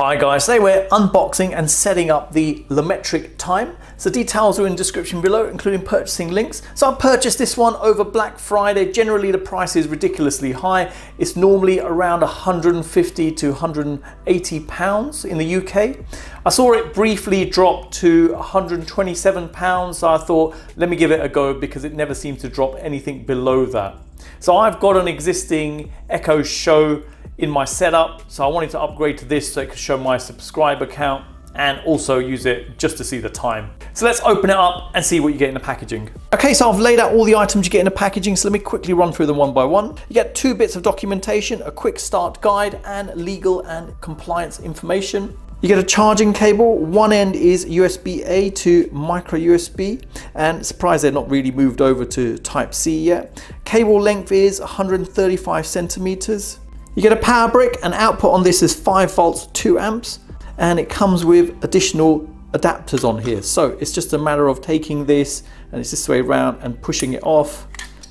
Hi guys, today we're unboxing and setting up the LaMetric Time. So details are in the description below, including purchasing links. So I purchased this one over Black Friday. Generally the price is ridiculously high. It's normally around 150 to 180 pounds in the UK. I saw it briefly drop to 127 pounds. So I thought, let me give it a go because it never seems to drop anything below that. So I've got an existing Echo Show in my setup, so I wanted to upgrade to this so it could show my subscriber count and also use it just to see the time. So let's open it up and see what you get in the packaging. Okay, so I've laid out all the items you get in the packaging, so let me quickly run through them one by one. You get two bits of documentation, a quick start guide and legal and compliance information. You get a charging cable, one end is USB-A to micro USB, and surprised they're not really moved over to Type-C yet. Cable length is 135 centimeters. You get a power brick, and output on this is 5 volts, 2 amps, and it comes with additional adapters on here. So it's just a matter of taking this, and it's this way around, and pushing it off,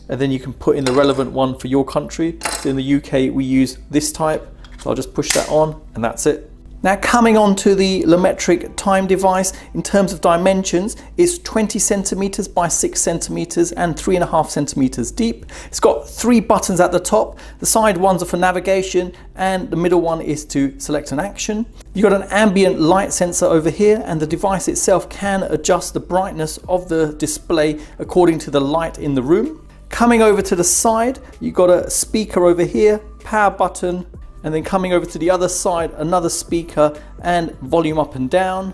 and then you can put in the relevant one for your country. So in the UK, we use this type, so I'll just push that on, and that's it. Now coming on to the LaMetric Time device, in terms of dimensions, it's 20 centimeters by 6 centimeters and 3.5 centimeters deep. It's got 3 buttons at the top. The side ones are for navigation and the middle one is to select an action. You've got an ambient light sensor over here, and the device itself can adjust the brightness of the display according to the light in the room. Coming over to the side, you've got a speaker over here, power button, and then coming over to the other side, another speaker and volume up and down.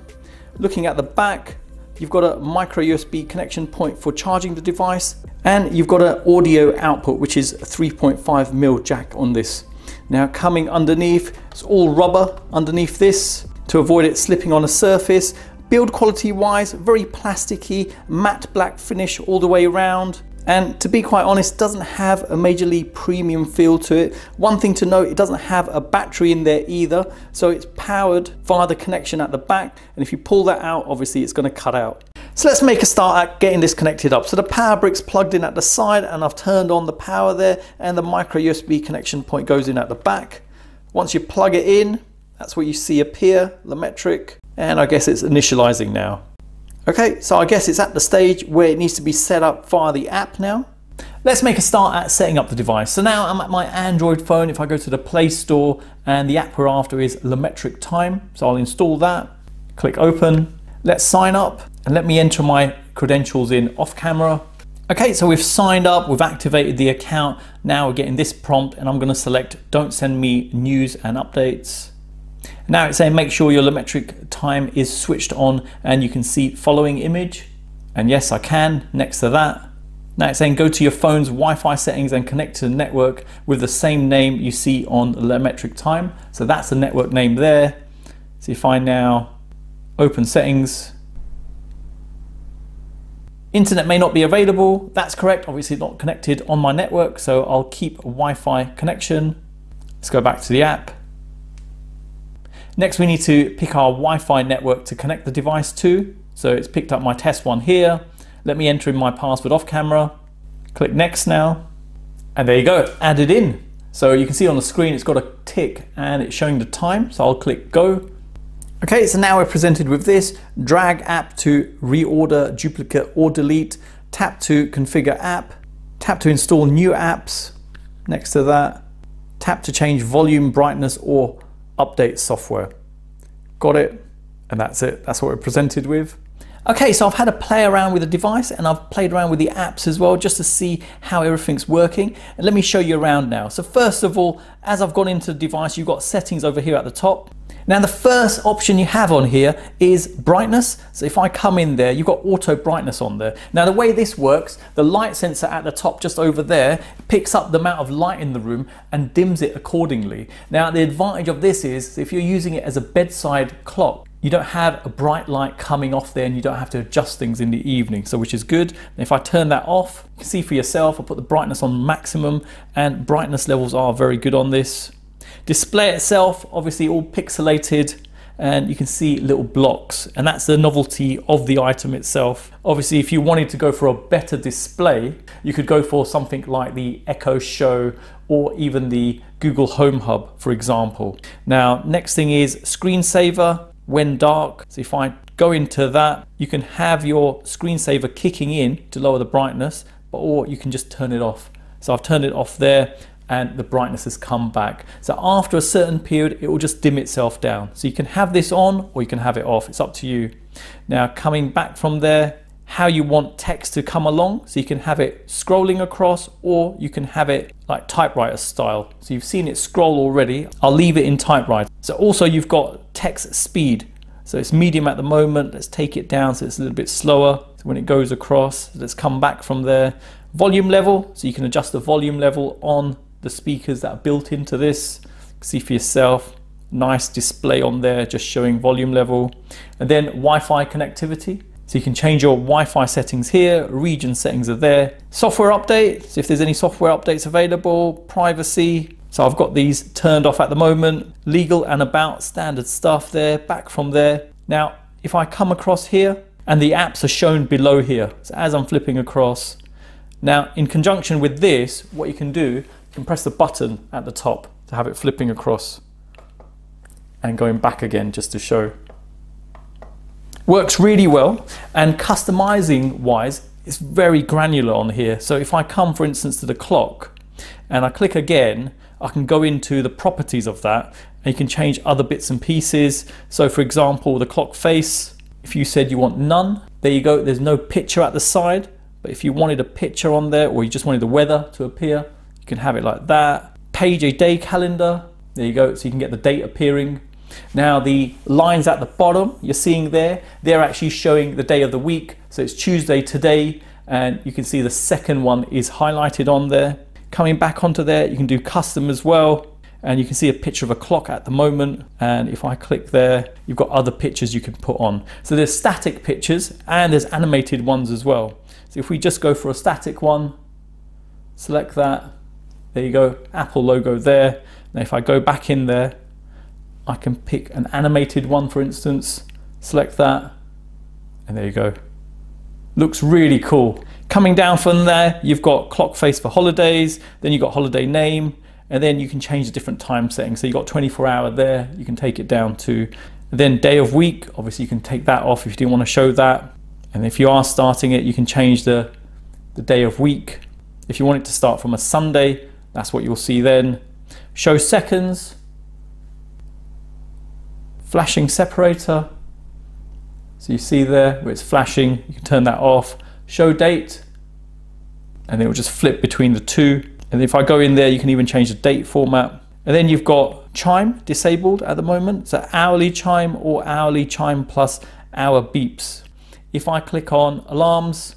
Looking at the back, you've got a micro USB connection point for charging the device, and you've got an audio output, which is a 3.5mm jack on this. Now coming underneath, it's all rubber underneath this to avoid it slipping on a surface. Build quality wise, very plasticky, matte black finish all the way around. And to be quite honest, doesn't have a majorly premium feel to it. One thing to note, it doesn't have a battery in there either, so it's powered via the connection at the back, and if you pull that out, obviously it's going to cut out. So let's make a start at getting this connected up. So the power brick's plugged in at the side, and I've turned on the power there, and the micro USB connection point goes in at the back. Once you plug it in, that's what you see appear, LaMetric, and I guess it's initializing now. Okay, so I guess it's at the stage where it needs to be set up via the app now. Let's make a start at setting up the device. So now I'm at my Android phone. If I go to the Play Store, and the app we're after is LaMetric Time. So I'll install that, click open. Let's sign up, and let me enter my credentials in off camera. Okay, so we've signed up, we've activated the account. Now we're getting this prompt, and I'm gonna select don't send me news and updates. Now it's saying make sure your LaMetric Time is switched on, and you can see following image, and yes I can next to that. Now it's saying go to your phone's Wi-Fi settings and connect to the network with the same name you see on LaMetric Time. So that's the network name there. So if I now open settings, internet may not be available, that's correct, obviously not connected on my network, so I'll keep Wi-Fi connection. Let's go back to the app. Next, we need to pick our Wi-Fi network to connect the device to. So it's picked up my test one here. Let me enter in my password off camera. Click next now. And there you go, added in. So you can see on the screen, it's got a tick and it's showing the time. So I'll click go. Okay, so now we're presented with this. Drag app to reorder, duplicate or delete. Tap to configure app. Tap to install new apps. Next to that, tap to change volume, brightness or update software. Got it, and that's it. That's what we're presented with. Okay, so I've had a play around with the device, and I've played around with the apps as well, just to see how everything's working. And let me show you around now. So first of all, as I've gone into the device, you've got settings over here at the top. Now the first option you have on here is brightness. So if I come in there, you've got auto brightness on there. Now the way this works, the light sensor at the top just over there picks up the amount of light in the room and dims it accordingly. Now the advantage of this is if you're using it as a bedside clock, you don't have a bright light coming off there, and you don't have to adjust things in the evening, so which is good. And if I turn that off, you can see for yourself, I put the brightness on maximum, and brightness levels are very good on this. Display itself, obviously all pixelated, and you can see little blocks, and that's the novelty of the item itself. Obviously, if you wanted to go for a better display, you could go for something like the Echo Show or even the Google Home Hub, for example. Now, next thing is screensaver when dark. So if I go into that, you can have your screensaver kicking in to lower the brightness, or you can just turn it off. So I've turned it off there, and the brightness has come back. So after a certain period, it will just dim itself down. So you can have this on or you can have it off. It's up to you. Now, coming back from there, how you want text to come along. So you can have it scrolling across, or you can have it like typewriter style. So you've seen it scroll already. I'll leave it in typewriter. So also you've got text speed. So it's medium at the moment. Let's take it down so it's a little bit slower. So when it goes across, let's come back from there. Volume level, so you can adjust the volume level on the speakers that are built into this. See for yourself, nice display on there, just showing volume level. And then Wi-Fi connectivity. So you can change your Wi-Fi settings here, region settings are there. Software updates, so if there's any software updates available, privacy. So I've got these turned off at the moment. Legal and about, standard stuff there, back from there. Now, if I come across here, and the apps are shown below here. So as I'm flipping across. Now, in conjunction with this, what you can do, you can press the button at the top to have it flipping across and going back again just to show. Works really well, and customizing wise, it's very granular on here. So if I come, for instance, to the clock, and I click again, I can go into the properties of that, and you can change other bits and pieces. So for example, the clock face, if you said you want none, there you go, there's no picture at the side, but if you wanted a picture on there, or you just wanted the weather to appear, you can have it like that. Page a day calendar, there you go, so you can get the date appearing. Now the lines at the bottom you're seeing there, they're actually showing the day of the week. So it's Tuesday today, and you can see the second one is highlighted on there. Coming back onto there, you can do custom as well, and you can see a picture of a clock at the moment. And if I click there, you've got other pictures you can put on. So there's static pictures and there's animated ones as well. So if we just go for a static one, select that, there you go, Apple logo there. Now if I go back in there, I can pick an animated one, for instance, select that, and there you go. Looks really cool. Coming down from there, you've got clock face for holidays, then you've got holiday name, and then you can change the different time settings. So you've got 24 hour there, you can take it down to. Then day of week, obviously you can take that off if you didn't want to show that. And if you are starting it, you can change the day of week. If you want it to start from a Sunday, that's what you'll see then. Show seconds. Flashing separator. So you see there where it's flashing, you can turn that off. Show date, and it will just flip between the two. And if I go in there, you can even change the date format. And then you've got chime disabled at the moment. So hourly chime or hourly chime plus hour beeps. If I click on alarms,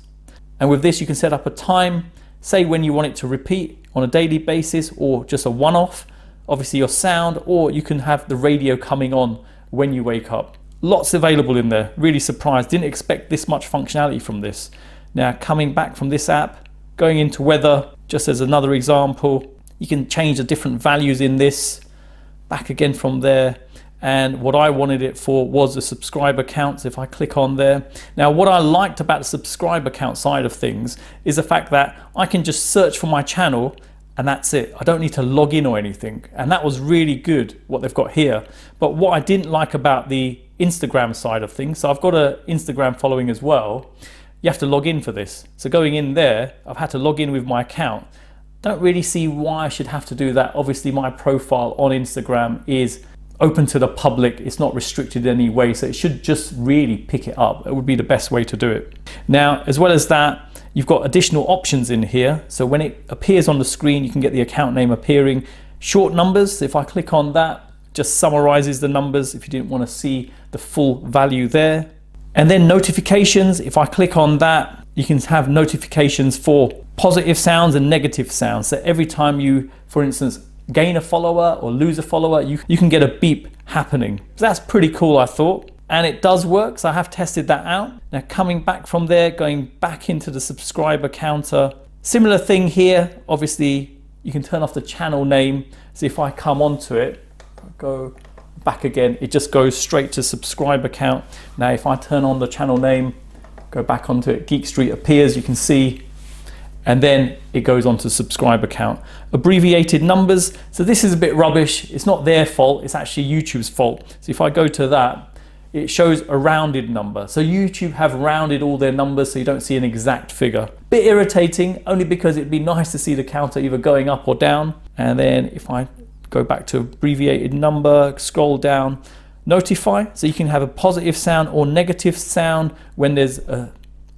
and with this you can set up a time, say when you want it to repeat on a daily basis or just a one-off. Obviously your sound, or you can have the radio coming on when you wake up. Lots available in there. Really surprised, didn't expect this much functionality from this. Now coming back from this app, going into weather, just as another example, you can change the different values in this. Back again from there, and what I wanted it for was the subscriber counts. If I click on there, now what I liked about the subscriber count side of things is the fact that I can just search for my channel and that's it. I don't need to log in or anything, and that was really good what they've got here. But what I didn't like about the Instagram side of things, so I've got an Instagram following as well, you have to log in for this. So going in there, I've had to log in with my account. Don't really see why I should have to do that. Obviously my profile on Instagram is open to the public, it's not restricted in any way, so it should just really pick it up. It would be the best way to do it. Now, as well as that, you've got additional options in here. So when it appears on the screen, you can get the account name appearing. Short numbers, if I click on that, just summarizes the numbers if you didn't want to see the full value there. And then notifications, if I click on that, you can have notifications for positive sounds and negative sounds. So every time you, for instance, gain a follower or lose a follower, you can get a beep happening. So that's pretty cool, I thought. And it does work, so I have tested that out. Now coming back from there, going back into the subscriber counter. Similar thing here, obviously you can turn off the channel name. So if I come onto it, go back again. It just goes straight to subscriber count. Now, if I turn on the channel name, go back onto it, Geek Street appears, you can see, and then it goes on to subscriber count. Abbreviated numbers, so this is a bit rubbish. It's not their fault, it's actually YouTube's fault. So if I go to that, it shows a rounded number. So YouTube have rounded all their numbers so you don't see an exact figure. Bit irritating, only because it'd be nice to see the counter either going up or down. And then if I go back to abbreviated number, scroll down, notify, so you can have a positive sound or negative sound when there's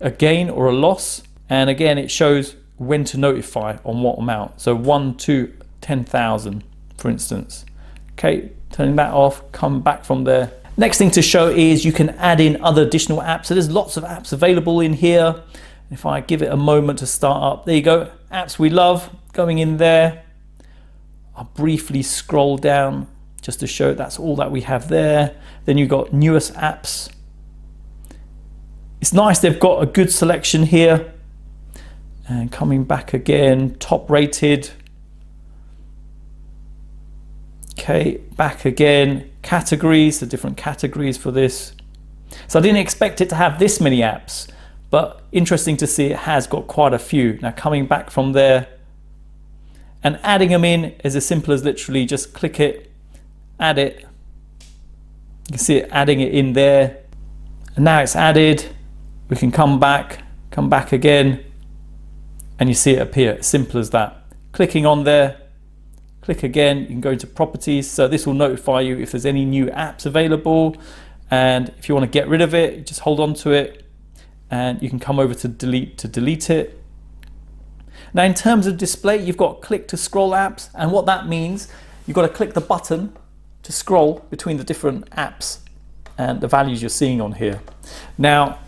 a gain or a loss. And again, it shows when to notify on what amount. So 1 to 10,000, for instance. Okay, turning that off, come back from there. Next thing to show is you can add in other additional apps. So there's lots of apps available in here. If I give it a moment to start up, there you go. Apps we love, going in there. I'll briefly scroll down just to show that's all that we have there. Then you've got newest apps. It's nice, they've got a good selection here. And coming back again, top rated. Okay, back again, categories, the different categories for this. So I didn't expect it to have this many apps, but interesting to see it has got quite a few. Now coming back from there and adding them in is as simple as literally just click it, add it. You can see it adding it in there. And now it's added. We can come back again, and you see it appear, simple as that. Clicking on there, click again, you can go to properties. So this will notify you if there's any new apps available. And if you want to get rid of it, just hold on to it. And you can come over to delete it. Now in terms of display, you've got click to scroll apps. And what that means, you've got to click the button to scroll between the different apps and the values you're seeing on here. Now,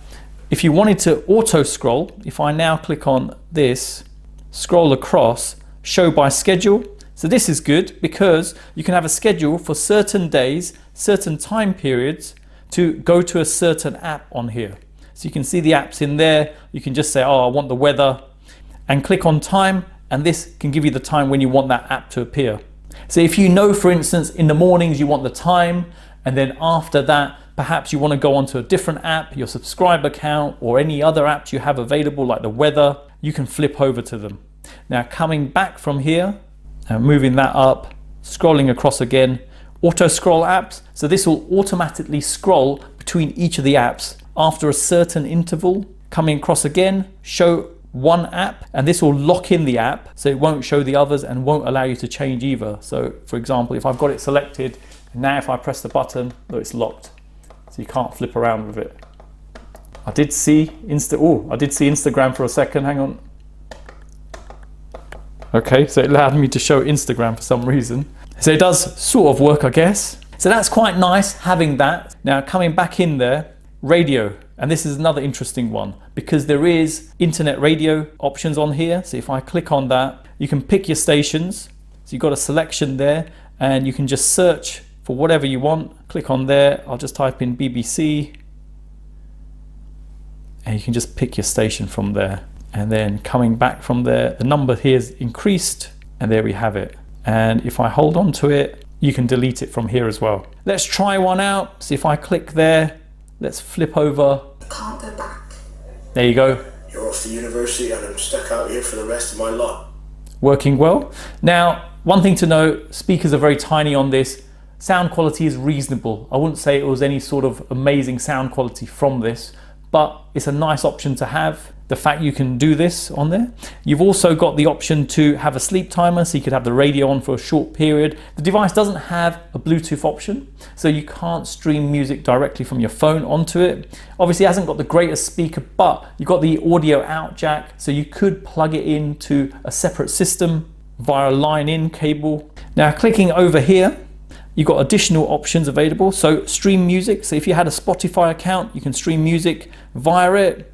if you wanted to auto scroll, if I now click on this, scroll across, show by schedule. So this is good because you can have a schedule for certain days, certain time periods to go to a certain app on here. So you can see the apps in there. You can just say, oh, I want the weather, and click on time. And this can give you the time when you want that app to appear. So if you know, for instance, in the mornings you want the time, and then after that, perhaps you want to go onto a different app, your subscriber count, or any other apps you have available like the weather, you can flip over to them. Now coming back from here and moving that up, scrolling across again, auto scroll apps. So this will automatically scroll between each of the apps after a certain interval. Coming across again, show one app, and this will lock in the app so it won't show the others and won't allow you to change either. So for example, if I've got it selected, now if I press the button, though, it's locked. So you can't flip around with it. I did see Instagram for a second, hang on. Okay, so it allowed me to show Instagram for some reason. So it does sort of work, I guess. So that's quite nice having that. Now coming back in there, radio, and this is another interesting one because there is internet radio options on here. So if I click on that, you can pick your stations. So you've got a selection there and you can just search for whatever you want. Click on there, I'll just type in BBC, and you can just pick your station from there. And then coming back from there, the number here is increased, and there we have it. And if I hold on to it, you can delete it from here as well. Let's try one out. So if I click there, let's flip over. I can't go back. There you go. You're off to university and I'm stuck out here for the rest of my life. Working well. Now, one thing to note, speakers are very tiny on this. Sound quality is reasonable. I wouldn't say it was any sort of amazing sound quality from this, but it's a nice option to have. The fact you can do this on there. You've also got the option to have a sleep timer, so you could have the radio on for a short period. The device doesn't have a Bluetooth option, so you can't stream music directly from your phone onto it. Obviously it hasn't got the greatest speaker, but you've got the audio out jack, so you could plug it into a separate system via a line-in cable. Now clicking over here, you've got additional options available. So stream music. So if you had a Spotify account, you can stream music via it.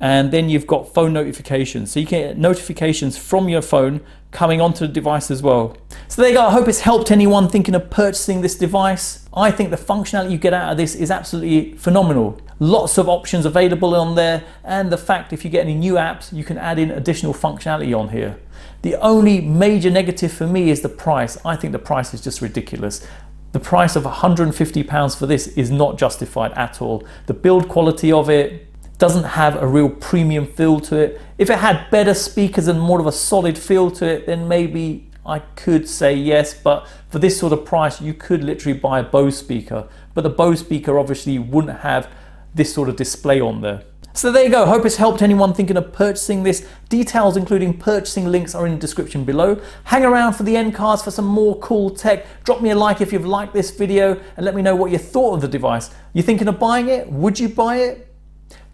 And then you've got phone notifications. So you can get notifications from your phone coming onto the device as well. So there you go. I hope it's helped anyone thinking of purchasing this device. I think the functionality you get out of this is absolutely phenomenal. Lots of options available on there. And the fact if you get any new apps, you can add in additional functionality on here. The only major negative for me is the price. I think the price is just ridiculous. The price of £150 for this is not justified at all. The build quality of it doesn't have a real premium feel to it. If it had better speakers and more of a solid feel to it, then maybe I could say yes, but for this sort of price, you could literally buy a Bose speaker, but the Bose speaker obviously wouldn't have this sort of display on there. So there you go, hope it's helped anyone thinking of purchasing this. Details including purchasing links are in the description below. Hang around for the end cards for some more cool tech. Drop me a like if you've liked this video and let me know what you thought of the device. You thinking of buying it? Would you buy it?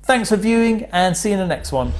Thanks for viewing and see you in the next one.